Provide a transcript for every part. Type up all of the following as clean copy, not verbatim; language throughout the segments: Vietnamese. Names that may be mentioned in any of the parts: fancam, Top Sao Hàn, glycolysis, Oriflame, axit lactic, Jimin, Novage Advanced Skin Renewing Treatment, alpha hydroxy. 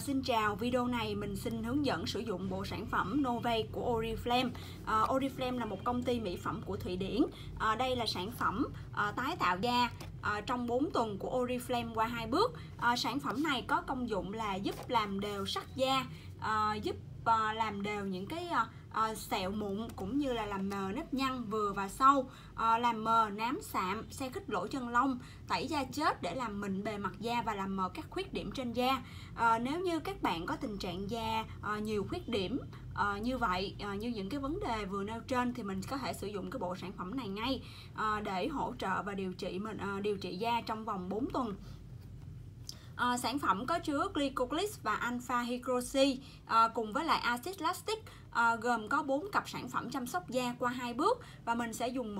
Xin chào, video này mình xin hướng dẫn sử dụng bộ sản phẩm Novage của Oriflame. Oriflame là một công ty mỹ phẩm của Thụy Điển. Đây là sản phẩm tái tạo da trong 4 tuần của Oriflame qua 2 bước. Sản phẩm này có công dụng là giúp làm đều sắc da, giúp làm đều những cái sẹo mụn cũng như là làm mờ nếp nhăn vừa và sâu, làm mờ nám sạm, xe khít lỗ chân lông, tẩy da chết để làm mịn bề mặt da và làm mờ các khuyết điểm trên da. Nếu như các bạn có tình trạng da nhiều khuyết điểm như vậy, như những cái vấn đề vừa nêu trên, thì mình có thể sử dụng cái bộ sản phẩm này ngay để hỗ trợ và điều trị da trong vòng 4 tuần. Sản phẩm có chứa glycolysis và alpha hydroxy cùng với lại axit lactic, gồm có 4 cặp sản phẩm chăm sóc da qua 2 bước, và mình sẽ dùng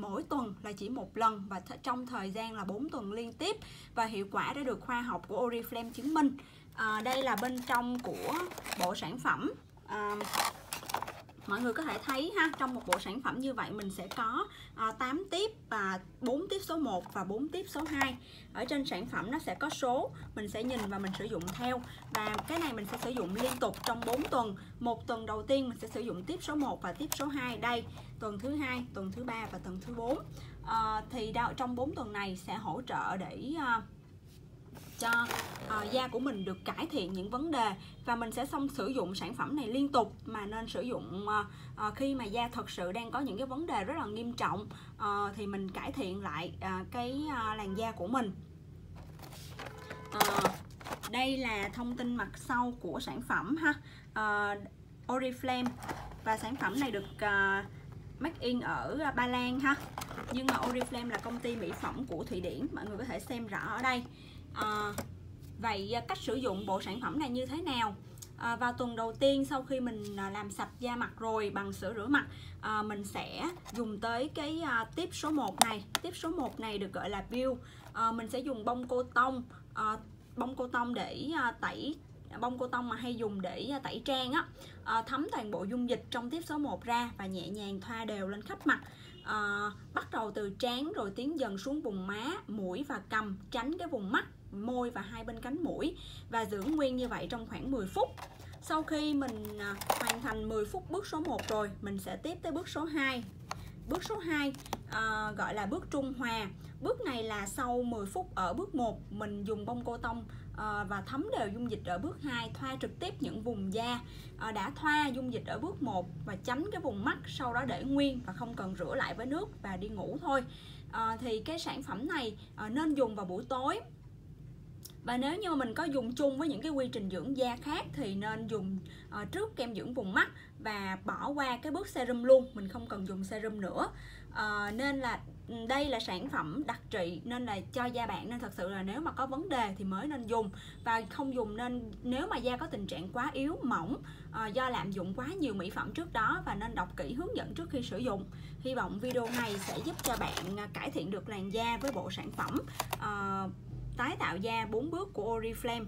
mỗi tuần là chỉ một lần và trong thời gian là 4 tuần liên tiếp, và hiệu quả đã được khoa học của Oriflame chứng minh. Đây là bên trong của bộ sản phẩm. Mọi người có thể thấy ha, trong một bộ sản phẩm như vậy mình sẽ có 8 tiếp và 4 tiếp số 1 và 4 tiếp số 2. Ở trên sản phẩm nó sẽ có số, mình sẽ nhìn và mình sử dụng theo. Và cái này mình sẽ sử dụng liên tục trong 4 tuần. Một tuần đầu tiên mình sẽ sử dụng tiếp số 1 và tiếp số 2 đây, tuần thứ 2, tuần thứ 3 và tuần thứ 4. Thì trong 4 tuần này sẽ hỗ trợ để cho da của mình được cải thiện những vấn đề, và mình sẽ sử dụng sản phẩm này liên tục, mà nên sử dụng khi mà da thật sự đang có những cái vấn đề rất là nghiêm trọng, thì mình cải thiện lại cái làn da của mình. Đây là thông tin mặt sau của sản phẩm ha, Oriflame, và sản phẩm này được make in ở Ba Lan ha, nhưng mà Oriflame là công ty mỹ phẩm của Thụy Điển, mọi người có thể xem rõ ở đây. Vậy cách sử dụng bộ sản phẩm này như thế nào? Vào tuần đầu tiên, sau khi mình làm sạch da mặt rồi bằng sữa rửa mặt, mình sẽ dùng tới cái tiếp số 1 này. Tiếp số 1 này được gọi là peel. Mình sẽ dùng bông cô tông để tẩy, bông cô tông mà hay dùng để tẩy trang á, thấm toàn bộ dung dịch trong tiếp số 1 ra và nhẹ nhàng thoa đều lên khắp mặt. Bắt đầu từ trán rồi tiến dần xuống vùng má, mũi và cằm, tránh cái vùng mắt, môi và hai bên cánh mũi, và giữ nguyên như vậy trong khoảng 10 phút. Sau khi mình hoàn thành 10 phút bước số 1 rồi, mình sẽ tiếp tới bước số 2. Bước số 2 gọi là bước trung hòa. Bước này là sau 10 phút ở bước 1, mình dùng bông cô tông và thấm đều dung dịch ở bước 2, thoa trực tiếp những vùng da đã thoa dung dịch ở bước 1 và tránh cái vùng mắt, sau đó để nguyên và không cần rửa lại với nước và đi ngủ thôi. Thì cái sản phẩm này nên dùng vào buổi tối. Và nếu như mình có dùng chung với những cái quy trình dưỡng da khác thì nên dùng trước kem dưỡng vùng mắt và bỏ qua cái bước serum luôn, mình không cần dùng serum nữa. Nên là đây là sản phẩm đặc trị, nên là cho da bạn, nên thật sự là nếu mà có vấn đề thì mới nên dùng, và không dùng nên nếu mà da có tình trạng quá yếu, mỏng do lạm dụng quá nhiều mỹ phẩm trước đó, và nên đọc kỹ hướng dẫn trước khi sử dụng. Hy vọng video này sẽ giúp cho bạn cải thiện được làn da với bộ sản phẩm tái tạo da 4 bước của Oriflame.